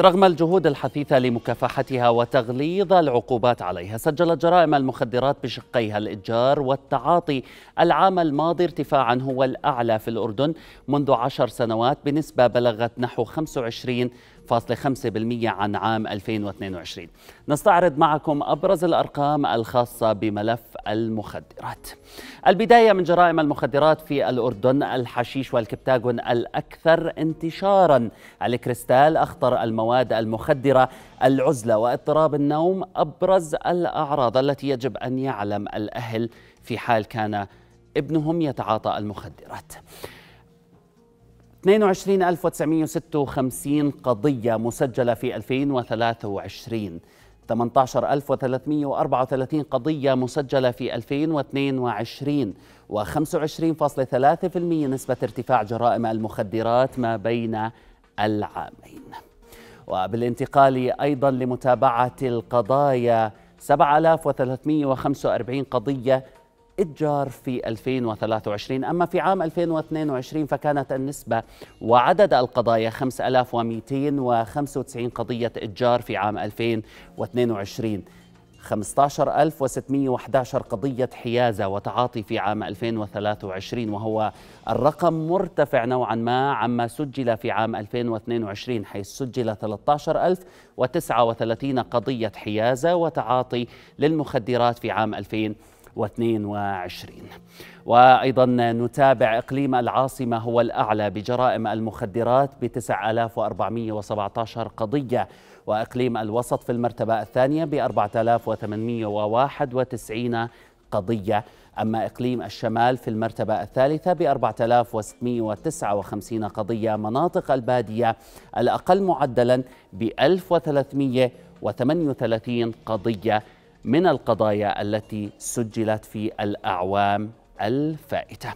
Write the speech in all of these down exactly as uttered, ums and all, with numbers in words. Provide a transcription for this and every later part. رغم الجهود الحثيثة لمكافحتها وتغليظ العقوبات عليها، سجلت جرائم المخدرات بشقيها الإتجار والتعاطي العام الماضي ارتفاعا هو الأعلى في الأردن منذ عشر سنوات بنسبة بلغت نحو خمسة وعشرين فاصلة خمسة بالمئة عن عام ألفين واثنين وعشرين. نستعرض معكم أبرز الأرقام الخاصة بملف المخدرات. البداية من جرائم المخدرات في الأردن، الحشيش والكبتاغون الأكثر انتشاراً، الكريستال أخطر المواد المخدرة، العزلة واضطراب النوم أبرز الأعراض التي يجب أن يعلم الأهل في حال كان ابنهم يتعاطى المخدرات. اثنين وعشرين ألف وتسعمئة وستة وخمسين قضية مسجلة في ألفين وثلاثة وعشرين، ثمانية عشر ألف وثلاثمئة وأربعة وثلاثين قضية مسجلة في ألفين واثنين وعشرين، وخمسة وعشرين فاصلة ثلاثة بالمئة نسبة ارتفاع جرائم المخدرات ما بين العامين. وبالانتقال أيضا لمتابعة القضايا، سبعة آلاف وثلاثمئة وخمسة وأربعين قضية إتجار في ألفين وثلاثة وعشرين، أما في عام ألفين واثنين وعشرين فكانت النسبة وعدد القضايا خمسة آلاف ومئتين وخمسة وتسعين قضية إتجار في عام ألفين واثنين وعشرين، خمسة عشر ألف وستمئة وأحد عشر قضية حيازة وتعاطي في عام ألفين وثلاثة وعشرين، وهو الرقم مرتفع نوعا ما عما سجل في عام ألفين واثنين وعشرين، حيث سجل ثلاثة عشر ألف وتسعة وثلاثين قضية حيازة وتعاطي للمخدرات في عام ألفين واثنين وعشرين. وأيضا نتابع إقليم العاصمة هو الأعلى بجرائم المخدرات ب تسعة آلاف وأربعمئة وسبعة عشر قضية، وإقليم الوسط في المرتبة الثانية ب أربعة آلاف وثمانمئة وواحد وتسعين قضية، أما إقليم الشمال في المرتبة الثالثة ب أربعة آلاف وستمئة وتسعة وخمسين قضية، مناطق البادية الأقل معدلا ب ألف وثلاثمئة وثمانية وثلاثين قضية من القضايا التي سجلت في الأعوام الفائتة.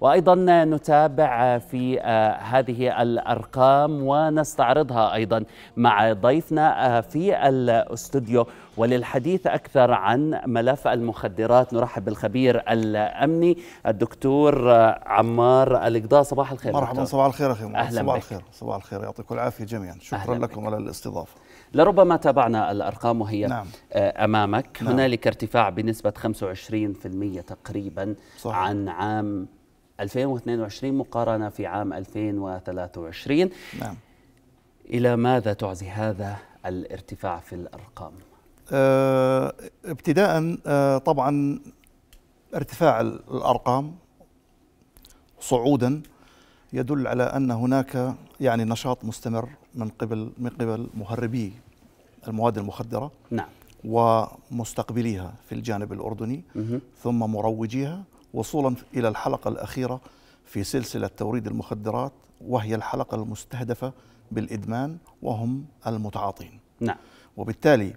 وأيضا نتابع في هذه الأرقام ونستعرضها أيضا مع ضيفنا في الاستوديو. وللحديث أكثر عن ملف المخدرات نرحب بالخبير الأمني الدكتور عمار القضاة. صباح الخير. مرحبا. صباح الخير أخي. أهلا. صباح الخير. صباح الخير، يعطيكم العافية جميعا. شكرا لكم على الاستضافة. لربما تابعنا الأرقام وهي نعم. أمامك. نعم. هنالك ارتفاع بنسبة خمسة وعشرين بالمئة تقريبا. صحيح. عن عام ألفين واثنين وعشرين مقارنة في عام ألفين وثلاثة وعشرين. نعم. إلى ماذا تعزي هذا الارتفاع في الأرقام؟ أه ابتداء أه طبعا ارتفاع الأرقام صعودا يدل على أن هناك يعني نشاط مستمر من قبل من قبل مهربي المواد المخدرة. نعم. ومستقبليها في الجانب الأردني. مه. ثم مروجيها وصولا إلى الحلقة الأخيرة في سلسلة توريد المخدرات، وهي الحلقة المستهدفة بالإدمان وهم المتعاطين. نعم. وبالتالي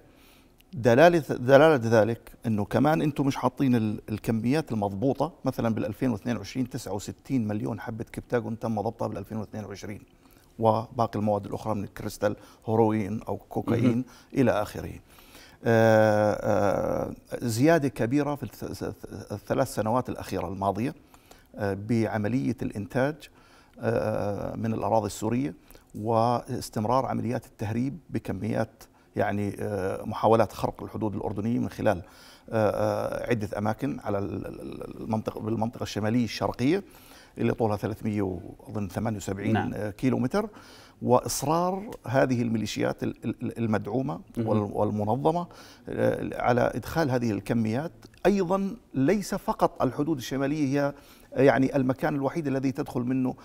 دلالة دلالة ذلك أنه كمان أنتم مش حاطين الكميات المضبوطة. مثلا بالألفين واثنين وعشرين تسعة وستين مليون حبة كبتاغون تم ضبطها بالألفين واثنين وعشرين، وباقي المواد الأخرى من الكريستال هيروين أو كوكايين إلى آخره. زيادة كبيرة في الثلاث سنوات الأخيرة الماضية بعملية الإنتاج من الأراضي السورية، واستمرار عمليات التهريب بكميات يعني محاولات خرق الحدود الأردنية من خلال عدة أماكن على المنطقة بالمنطقة الشمالية الشرقية اللي طولها ثلاثمئة وثمانية وسبعين نعم. كيلو متر، وإصرار هذه الميليشيات المدعومة والمنظمة على إدخال هذه الكميات. أيضا ليس فقط الحدود الشمالية هي يعني المكان الوحيد الذي تدخل منه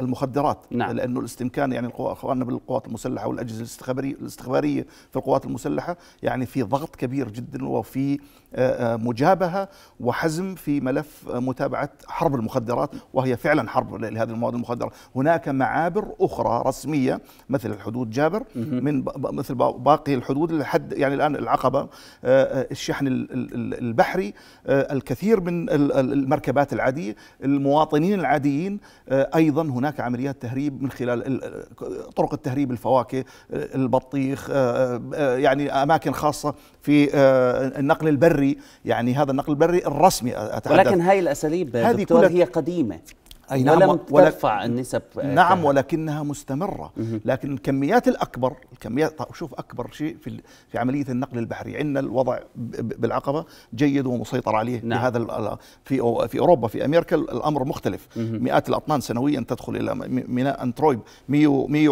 المخدرات. نعم. لأنه الاستمكان يعني إخواننا بالقوات المسلحة والأجهزة الاستخبارية في القوات المسلحة يعني في ضغط كبير جدا، وفي مجابهة وحزم في ملف متابعة حرب المخدرات، وهي فعلا حرب لهذه المواد المخدرة. هناك معابر أخرى رسمية مثل الحدود جابر من مثل باقي الحدود لحد يعني الآن العقبة، الشحن البحري، الكثير من المركبات العادية، المواطنين العاديين. أيضا هناك عمليات تهريب من خلال طرق التهريب، الفواكه، البطيخ، يعني أماكن خاصة في النقل البري، يعني هذا النقل البري الرسمي أتحدث. ولكن هاي الأساليب دكتور هي قديمة. أي نعم، ولم ترفع النسب. نعم كهن. ولكنها مستمرة. مه. لكن الكميات الأكبر، الكميات شوف أكبر شيء في في عملية النقل البحري عندنا الوضع بالعقبة جيد ومسيطر عليه. نعم. بهذا في في أوروبا، في أمريكا الأمر مختلف. مه. مئات الأطنان سنويا تدخل إلى ميناء أنترويب، مئة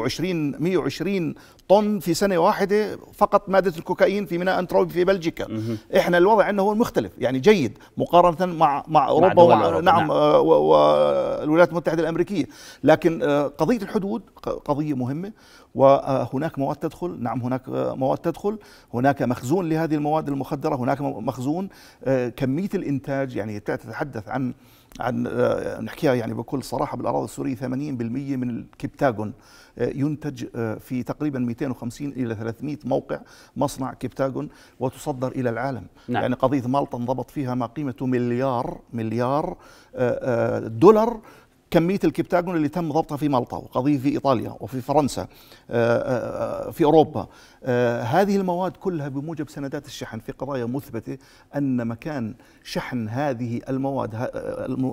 وعشرين طن في سنة واحدة فقط مادة الكوكايين في ميناء أنترويب في بلجيكا. مه. إحنا الوضع عندنا هو مختلف، يعني جيد مقارنة مع مع أوروبا مع ومع نعم, نعم. والولايات المتحدة الأمريكية. لكن قضية الحدود قضية مهمة، وهناك مواد تدخل. نعم هناك مواد تدخل، هناك مخزون لهذه المواد المخدرة، هناك مخزون. كمية الإنتاج يعني تتحدث عن عن نحكيها يعني بكل صراحة، بالأراضي السورية ثمانين بالمئة من الكبتاغون ينتج في تقريبا مئتين وخمسين إلى ثلاثمئة موقع مصنع كبتاغون وتصدر إلى العالم. نعم. يعني قضية مالطا انضبط فيها ما قيمته مليار مليار دولار كمية الكبتاغون اللي تم ضبطها في مالطا، وقضية في إيطاليا وفي فرنسا في أوروبا. هذه المواد كلها بموجب سندات الشحن في قضايا مثبتة أن مكان شحن هذه المواد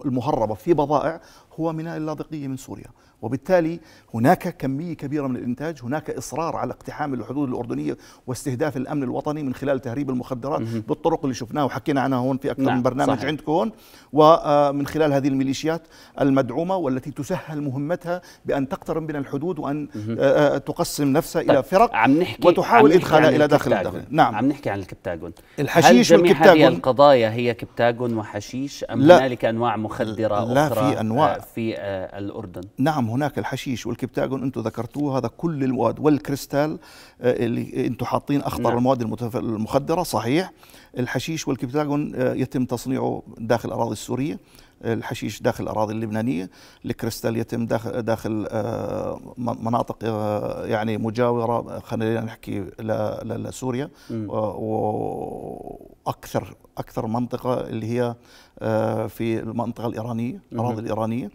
المهربة في بضائع هو ميناء اللاذقية من سوريا، وبالتالي هناك كمية كبيرة من الإنتاج. هناك إصرار على اقتحام الحدود الأردنية واستهداف الأمن الوطني من خلال تهريب المخدرات بالطرق اللي شفناها وحكينا عنها هون في أكثر نعم من برنامج عندكم هون، ومن خلال هذه الميليشيات المدعومة والتي تسهل مهمتها بأن تقترب من الحدود وأن تقسم نفسها إلى فرق عم نحكي وتحاول إدخالها إلى داخل الداخل. نعم عم نحكي عن الكبتاغون، الحشيش والكبتاغون. هل جميع هذه القضايا هي كبتاغون وحشيش أم هنالك أنواع مخدرة لا أخرى في أنواع في الأردن؟ نعم هناك الحشيش والكبتاغون، انتم ذكرتوه، هذا كل المواد، والكريستال اللي انتم حاطين اخطر نعم المواد المخدره. صحيح الحشيش والكبتاغون يتم تصنيعه داخل الاراضي السوريه، الحشيش داخل الأراضي اللبنانية، الكريستال يتم داخل, داخل مناطق يعني مجاورة، خلينا نحكي لسوريا، وأكثر أكثر منطقة اللي هي في المنطقة الإيرانية، الأراضي الإيرانية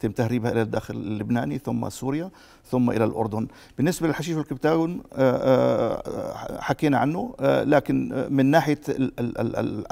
تم تهريبها إلى الداخل اللبناني ثم سوريا ثم إلى الأردن. بالنسبة للحشيش والكبتاغون حكينا عنه، لكن من ناحية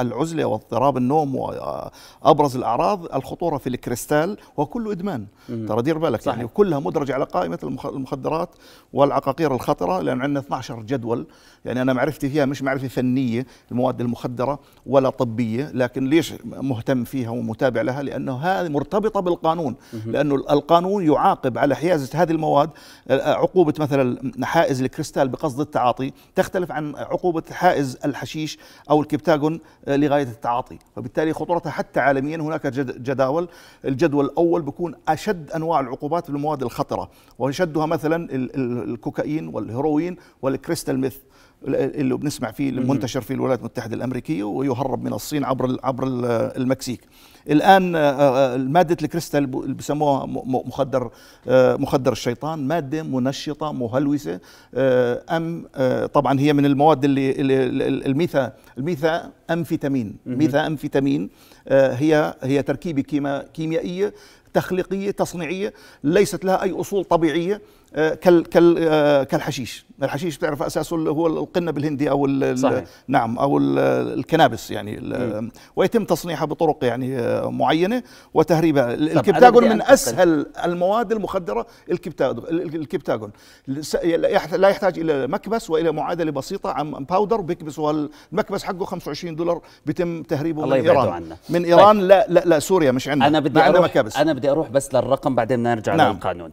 العزلة واضطراب النوم وأبرز الأعراض الخطورة في الكريستال، وكله إدمان. ترى دير بالك يعني كلها مدرجة على قائمة المخدرات والعقاقير الخطرة، لأن عندنا اثني عشر جدول، يعني أنا معرفتي فيها مش معرفة فنية المواد المخدرة ولا طبية، لكن ليش مهتم فيها ومتابع لها؟ لأنه هذه مرتبطة بالقانون، لأنه القانون يعاقب على حيازة هذه المواد. عقوبة مثلا حائز الكريستال بقصد التعاطي تختلف عن عقوبة حائز الحشيش أو الكبتاغون لغاية التعاطي، وبالتالي خطورتها حتى عالميا هناك جداول. الجدول الأول بيكون أشد أنواع العقوبات بالمواد الخطرة، وأشدها مثلا الكوكايين والهيروين والكريستال ميث اللي بنسمع فيه المنتشر في الولايات المتحدة الأمريكية ويهرب من الصين عبر عبر المكسيك. الآن مادة الكريستال اللي بسموها مخدر مخدر الشيطان، مادة منشطة مهلوسة، أم طبعا هي من المواد اللي الميثا الميثا أمفيتامين، ميثا أمفيتامين هي هي تركيبة كيميائية تخليقية تصنيعية ليست لها أي أصول طبيعية كالحشيش. الحشيش بتعرف أساسه هو القنة بالهندي أو نعم أو الكنابس يعني، ويتم تصنيعها بطرق يعني معينة وتهريبها. الكبتاغون من أسهل المواد المخدرة، الكبتاغون لا يحتاج إلى مكبس وإلى معادلة بسيطة عن باودر بيكبسوا، المكبس حقه خمسة وعشرين دولار بيتم تهريبه من إيران من إيران لا لا سوريا مش عندنا. أنا بدي أروح أنا بدي أروح بس للرقم بعدين بدنا نرجع للقانون.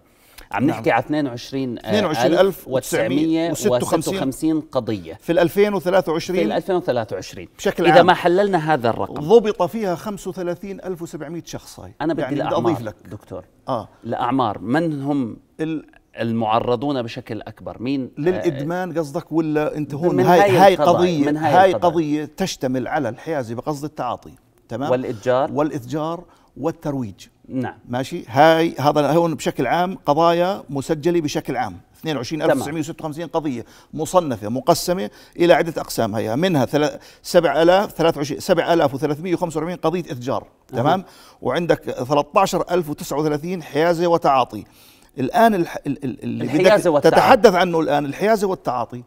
عم نحكي نعم. على اثنين وعشرين ألف وتسعمئة وستة وخمسين قضية في ألفين وثلاثة وعشرين في ألفين وثلاثة وعشرين بشكل عام. إذا ما حللنا هذا الرقم ضبط فيها خمسة وثلاثين ألف وسبعمئة شخص. هاي أنا بدي يعني الأعمار دكتور. آه. الأعمار من هم المعرضون بشكل أكبر مين للإدمان قصدك ولا أنت هون؟ هاي, هاي قضية هاي, هاي قضية تشتمل على الحيازة بقصد التعاطي تمام والإتجار والإتجار والترويج. نعم ماشي. هاي هذا هون بشكل عام قضايا مسجله بشكل عام اثنين وعشرين ألف وتسعمئة وستة وخمسين قضيه مصنفه مقسمه الى عده اقسام، هي منها سبعة آلاف وثلاثمئة وخمسة وأربعين قضيه اتجار تمام أه. وعندك ثلاثة عشر ألف وتسعة وثلاثين حيازه وتعاطي. الان الح... اللي بدك تتحدث عنه الان الحيازه والتعاطي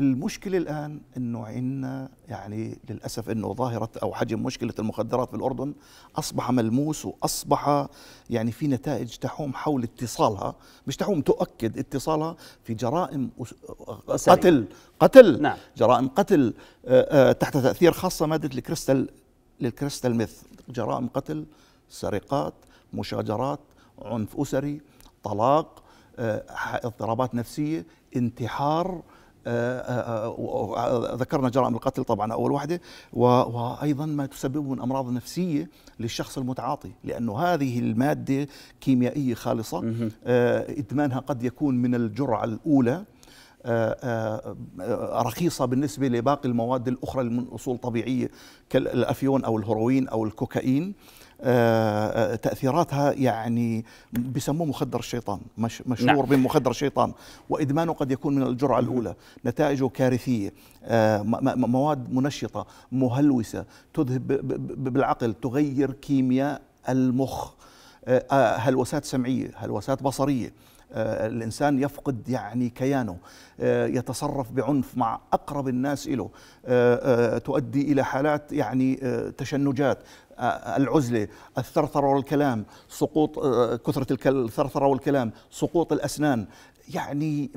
المشكله الان انه عندنا يعني للاسف انه ظاهره او حجم مشكله المخدرات في الاردن اصبح ملموس، واصبح يعني في نتائج تحوم حول اتصالها، مش تحوم تؤكد اتصالها في جرائم قتل قتل نعم. جرائم قتل تحت تاثير خاصه ماده الكريستال للكريستال ميث، جرائم قتل، سرقات، مشاجرات، عنف اسري، طلاق، اضطرابات نفسيه، انتحار، ذكرنا جرائم القتل طبعا أول واحدة، وأيضا ما تسببه من أمراض نفسية للشخص المتعاطي، لأنه هذه المادة كيميائية خالصة إدمانها قد يكون من الجرعة الأولى رخيصة بالنسبة لباقي المواد الأخرى من أصول طبيعية كالأفيون أو الهيروين أو الكوكايين. تأثيراتها يعني بسموه مخدر الشيطان، مش مشهور نعم. بمخدر الشيطان، وإدمانه قد يكون من الجرعة الأولى، نتائجه كارثية، مواد منشطة مهلوسة تذهب بالعقل، تغير كيمياء المخ، هلوسات سمعية، هلوسات بصرية، الإنسان يفقد يعني كيانه، يتصرف بعنف مع أقرب الناس له، تؤدي إلى حالات يعني تشنجات، العزلة، الثرثرة والكلام، سقوط كثرة الثرثرة والكلام، سقوط الأسنان، يعني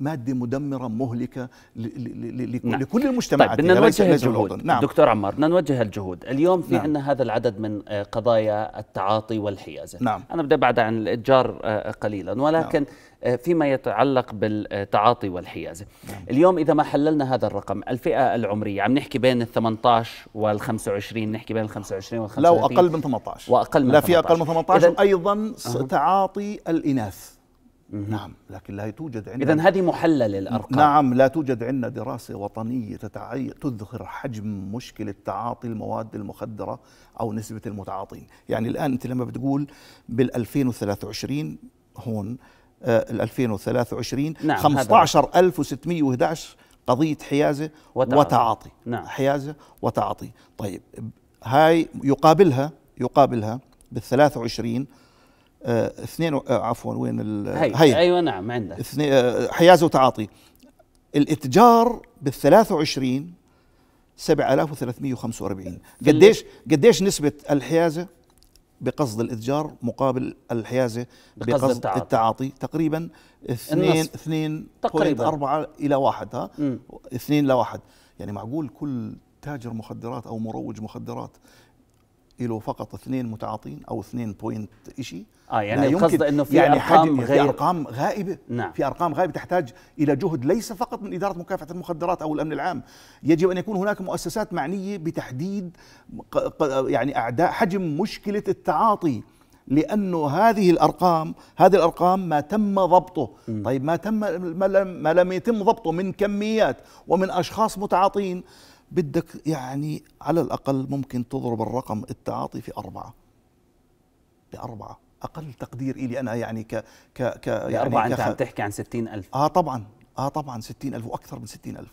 مادة مدمرة مهلكة نعم. لكل المجتمعات. طيب بدنا نوجه الجهود نعم. دكتور عمار، بدنا نوجه الجهود اليوم في نعم. عندنا هذا العدد من قضايا التعاطي والحيازة نعم. أنا بدي أبعد عن الإتجار قليلا، ولكن نعم. فيما يتعلق بالتعاطي والحيازة نعم. اليوم إذا ما حللنا هذا الرقم، الفئة العمرية عم نحكي بين الثمنطعش والخمسة وعشرين، نحكي بين الخمسة وعشرين والخمسة وثلاثين، لا وأقل من ثمنطعش، وأقل من لا في أقل من ثمنطعش أيضا أه. تعاطي الإناث نعم، لكن لا توجد عندنا، إذن هذه محللة الأرقام نعم، لا توجد عندنا دراسة وطنية تتعي... تظهر حجم مشكلة تعاطي المواد المخدرة أو نسبة المتعاطين. يعني الآن أنت لما بتقول بالألفين وثلاثة وعشرين هون آه الألفين وثلاثة وعشرين نعم، خمسة عشر ألف وستمئة وأحد عشر قضية حيازة وتعاطي, وتعاطي. نعم. حيازة وتعاطي. طيب هاي يقابلها يقابلها بالثلاثة وعشرين آه اثنين آه عفوا وين ال هي ايوه نعم عندك آه حيازه وتعاطي. الاتجار بال ثلاثة وعشرين سبعة آلاف وثلاثمئة وخمسة وأربعين. قديش قديش نسبة الحيازة بقصد الاتجار مقابل الحيازة بقصد, بقصد التعاطي. التعاطي تقريبا اثنين اثنين فاصلة أربعة إلى واحد، ها اثنين لواحد. يعني معقول كل تاجر مخدرات أو مروج مخدرات له فقط اثنين متعاطين او اثنين بوينت شيء؟ اه يعني القصد انه في يعني ارقام غير، في ارقام غائبه نعم. في ارقام غائبه تحتاج الى جهد ليس فقط من اداره مكافحه المخدرات او الامن العام، يجب ان يكون هناك مؤسسات معنيه بتحديد يعني اعداء حجم مشكله التعاطي، لانه هذه الارقام هذه الارقام ما تم ضبطه م. طيب ما تم ما لم, ما لم يتم ضبطه من كميات ومن اشخاص متعاطين، بدك يعني على الأقل ممكن تضرب الرقم التعاطي في أربعة بأربعة أقل تقدير إلي أنا، يعني ك ك ك يعني أربعة. أنت عم تحكي عن ستين ألف آه طبعا آه طبعا ستين ألف وأكثر من ستين ألف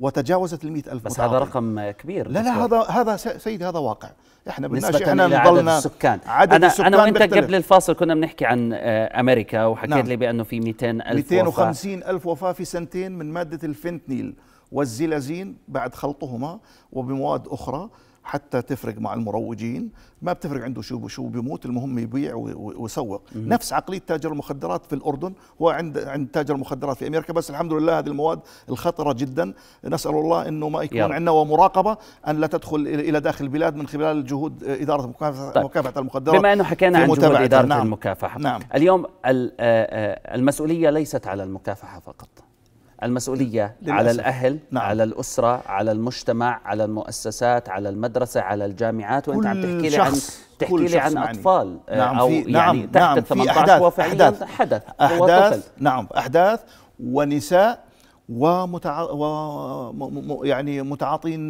وتجاوزت المئة ألف بس متعاطي. هذا رقم كبير. لا لا هذا هذا سيد هذا واقع. احنا بالنسبة إحنا إلى عدد السكان عدد أنا, السكان أنا وأنت قبل الفاصل كنا بنحكي عن أمريكا وحكيت نعم. لي بأنه في مئتين ألف مئتين وخمسين ألف وفاة في سنتين من مادة الفنتنيل والزلازين بعد خلطهما وبمواد أخرى حتى تفرق مع المروجين، ما بتفرق عنده شو شو بيموت، المهم يبيع ويسوق. نفس عقلية تاجر المخدرات في الأردن هو عند عند تاجر المخدرات في أمريكا، بس الحمد لله هذه المواد الخطرة جدا نسأل الله أنه ما يكون عندنا، ومراقبة أن لا تدخل إلى داخل البلاد من خلال جهود إدارة مكافحة طيب. المخدرات. بما أنه حكينا عن جهود إدارة نعم. المكافحة نعم. اليوم المسؤولية ليست على المكافحة فقط، المسؤولية للأسف. على الأهل نعم. على الأسرة، على المجتمع، على المؤسسات، على المدرسة، على الجامعات. وأنت عم تحكي لي عن تحكي لي عن أطفال نعم أو يعني نعم تحت نعم ثمنطعش وفعليا حدث أحداث نعم أحداث ونساء ومتع... و... يعني متعاطين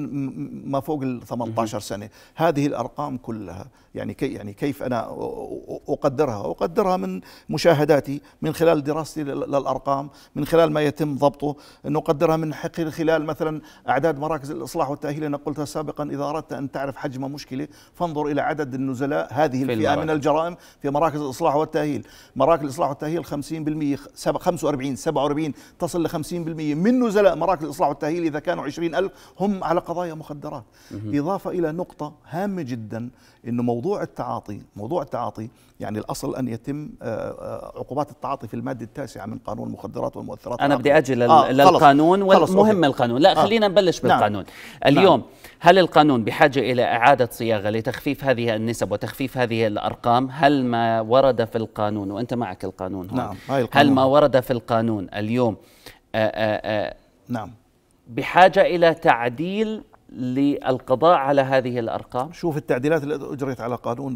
ما فوق ال ثمنطعش سنة. هذه الأرقام كلها يعني كي يعني كيف أنا أقدرها؟ أقدرها من مشاهداتي، من خلال دراستي للأرقام، من خلال ما يتم ضبطه، نقدرها من خلال مثلا أعداد مراكز الإصلاح والتأهيل. أنا قلتها سابقا، إذا أردت أن تعرف حجم مشكلة فانظر إلى عدد النزلاء هذه الفئة من الجرائم في مراكز الإصلاح والتأهيل. مراكز الإصلاح والتأهيل خمسين بالمئة خمسة وأربعين سبعة وأربعين تصل ل خمسين بالمئة الدولية من نزلاء مراكز الإصلاح والتأهيل إذا كانوا عشرين ألف هم على قضايا مخدرات. إضافة إلى نقطة هامة جدا، إنه موضوع التعاطي موضوع التعاطي يعني الأصل أن يتم عقوبات التعاطي في المادة التاسعة من قانون المخدرات والمؤثرات. أنا بدي أجي آه للقانون والمهم القانون، لا خلينا نبلش بالقانون. نعم. اليوم نعم. هل القانون بحاجة إلى إعادة صياغة لتخفيف هذه النسب وتخفيف هذه الأرقام؟ هل ما ورد في القانون، وأنت معك القانون هون، نعم. هل ما ورد في القانون اليوم آآ آآ نعم بحاجة إلى تعديل للقضاء على هذه الأرقام؟ شوف التعديلات اللي أجريت على قانون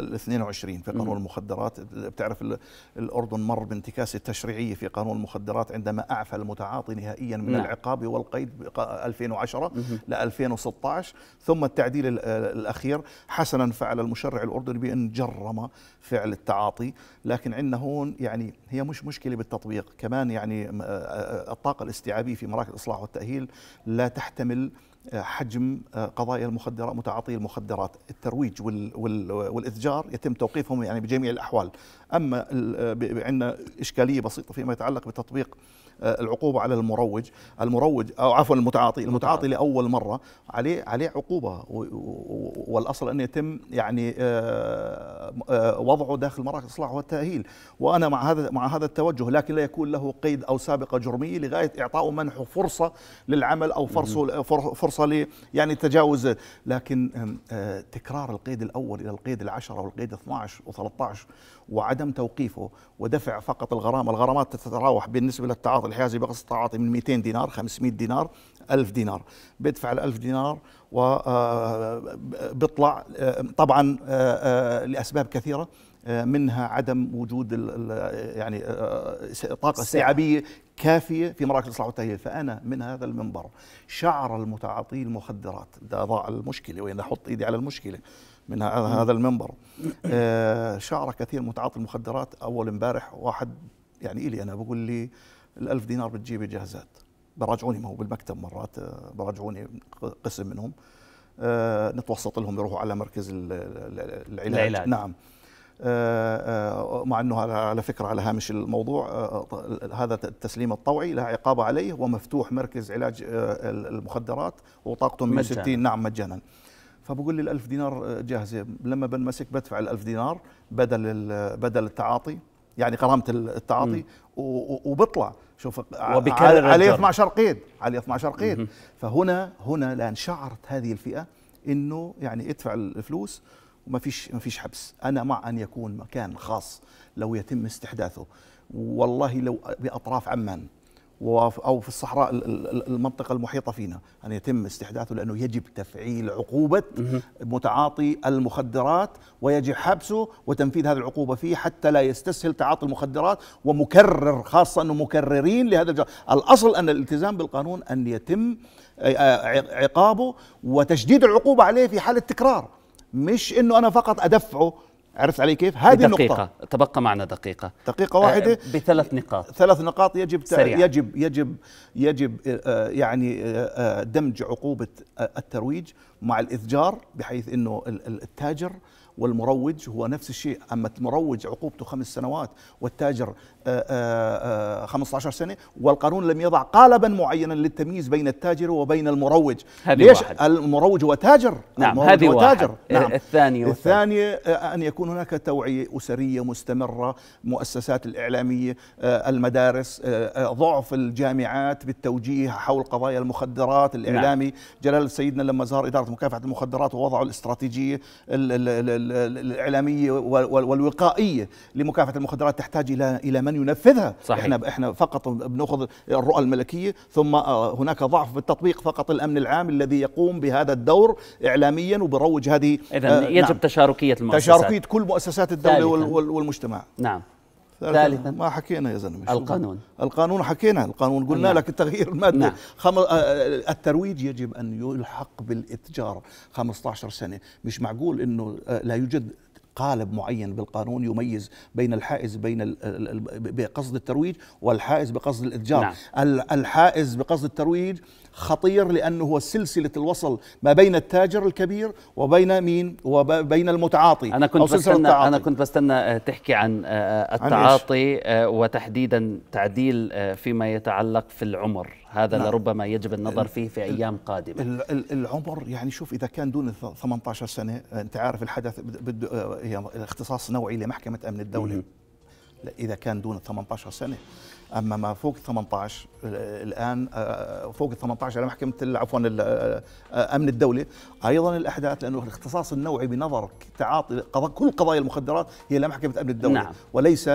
الاثنين وعشرين في قانون المخدرات، بتعرف الأردن مر بانتكاسة تشريعية في قانون المخدرات عندما أعفى المتعاطي نهائيا من نعم. العقاب والقيد ألفين وعشرة ل ألفين وستة عشر، ثم التعديل الأخير حسنا فعل المشرع الأردني بأن جرم فعل التعاطي، لكن عندنا هون يعني هي مش مشكلة بالتطبيق، كمان يعني الطاقة الاستيعابية في مراكز الإصلاح والتأهيل لا تحتمل حجم قضايا المخدرات، متعاطي المخدرات، الترويج والإتجار يتم توقيفهم يعني بجميع الأحوال. أما عندنا إشكالية بسيطة فيما يتعلق بتطبيق العقوبة على المروج، المروج أو عفوا المتعاطي، المتعاطي لأول مرة عليه عليه عقوبة، والأصل أن يتم يعني وضعه داخل مراكز الإصلاح والتأهيل، وأنا مع هذا مع هذا التوجه، لكن لا يكون له قيد أو سابقة جرمية لغاية إعطاء منحه فرصة للعمل أو فرصة فرصة لي يعني تجاوز، لكن تكرار القيد الأول إلى القيد العشرة والقيد اثنعش وثلاثة عشر وعدم توقيفه ودفع فقط الغرامة، الغرامات تتراوح بالنسبة للتعاطي الحيازي بقصد التعاطي من مئتين دينار خمسمئة دينار ألف دينار، بدفع الألف دينار وبطلع طبعا لأسباب كثيرة منها عدم وجود يعني طاقة استيعابية كافية في مراكز الإصلاح والتأهيل. فأنا من هذا المنبر شعر المتعاطي المخدرات، ده ضاع المشكلة وين أحط إيدي على المشكلة من هذا المنبر، شعر كثير متعاطي المخدرات. أول امبارح واحد يعني إلي أنا بقول لي الألف دينار بتجيب جاهزات، براجعوني ما هو بالمكتب مرات براجعوني قسم منهم نتوسط لهم يروحوا على مركز العلاج. نعم مع أنه على فكرة على هامش الموضوع هذا التسليم الطوعي لا عقاب عليه ومفتوح مركز علاج المخدرات وطاقته مئة وستين نعم مجانا. فبقول لي الألف دينار جاهزة، لما بنمسك بدفع الألف دينار بدل بدل التعاطي يعني غرامة التعاطي وبطلع. شوف عليه اثنعش قيد، عليه اثنعش قيد. فهنا هنا لأن شعرت هذه الفئة إنه يعني ادفع الفلوس وما فيش ما فيش حبس. أنا مع أن يكون مكان خاص لو يتم استحداثه، والله لو بأطراف عمان أو في الصحراء المنطقة المحيطة فينا أن يتم استحداثه، لأنه يجب تفعيل عقوبة متعاطي المخدرات ويجب حبسه وتنفيذ هذه العقوبة فيه حتى لا يستسهل تعاطي المخدرات ومكرر، خاصة أنه مكررين لهذا الجرم. الأصل أن الالتزام بالقانون أن يتم عقابه وتشديد العقوبة عليه في حال التكرار، مش أنه أنا فقط أدفعه. عرفت علي كيف؟ هذه النقطة. تبقى معنا دقيقة. دقيقة واحدة. بثلاث نقاط. ثلاث نقاط يجب سريع. يجب يجب يجب يعني دمج عقوبة الترويج مع الإتجار، بحيث إنه التاجر والمروج هو نفس الشيء، أما المروج عقوبته خمس سنوات والتاجر خمسة عشر سنة، والقانون لم يضع قالبا معينا للتمييز بين التاجر وبين المروج. ليش؟ واحد. المروج هو تاجر. نعم هذه واحد. نعم. الثانية الثانية أن يكون هناك توعية أسرية مستمرة، مؤسسات الإعلامية، المدارس، ضعف الجامعات بالتوجيه حول قضايا المخدرات. الإعلامي نعم. جلالة سيدنا لما زار إدارة مكافحة المخدرات ووضعوا الاستراتيجية الإعلامية والوقائية لمكافحة المخدرات تحتاج إلى إلى من ينفذها. صحيح. احنا احنا فقط بناخذ الرؤى الملكية، ثم هناك ضعف في التطبيق، فقط الأمن العام الذي يقوم بهذا الدور إعلاميا وبروج هذه. إذا يجب نعم. تشاركية المؤسسات، تشاركية كل مؤسسات الدولة والمجتمع. نعم ثالثا ما حكينا يا زلمه القانون. القانون حكينا، القانون قلنا نعم. لك التغيير المادي نعم. خم... الترويج يجب ان يلحق بالاتجار خمسة عشر سنة. مش معقول انه لا يوجد قالب معين بالقانون يميز بين الحائز بين بقصد الترويج والحائز بقصد الاتجار. نعم. الحائز بقصد الترويج خطير، لأنه هو سلسلة الوصل ما بين التاجر الكبير وبين مين وبين المتعاطي. أنا كنت بستنى أنا كنت بستنى تحكي عن التعاطي عن وتحديدا تعديل فيما يتعلق في العمر، هذا نعم. لربما يجب النظر فيه في أيام قادمة. العمر يعني شوف، إذا كان دون ثمانية عشر سنة، أنت عارف الحدث هي اختصاص نوعي لمحكمة أمن الدولة. م -م. إذا كان دون ثمانية عشر سنة، أما ما فوق ثمانية عشر الآن فوق ثمانية عشر على محكمة عفوا أمن الدولة. أيضا الأحداث، لأنه الاختصاص النوعي بنظر تعاطي كل قضايا المخدرات هي لمحكمة أمن الدولة نعم. وليس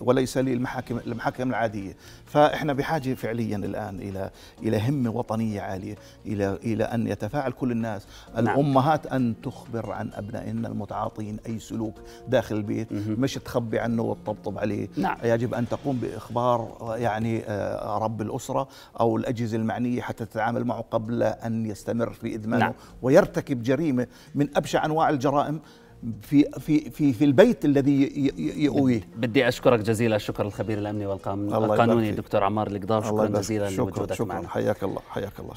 وليس للمحاكم المحاكم العادية. فإحنا بحاجة فعليا الآن إلى إلى همة وطنية عالية، إلى إلى أن يتفاعل كل الناس نعم. الأمهات أن تخبر عن أبنائنا المتعاطين أي سلوك داخل البيت، مش تخبي عنه وتطبطب عليه نعم. يجب أن تقوم بإخبار يعني رب الأسرة أو الأجهزة المعنية حتى تتعامل معه قبل أن يستمر في إدمانه نعم. ويرتكب جريمة من أبشع أنواع الجرائم في في في في البيت الذي يؤويه. بدي اشكرك جزيلا الشكر الخبير الامني والقانوني الدكتور عمار القضاة، شكرا جزيلا لوجودك معنا. شكرا، حياك الله حياك الله.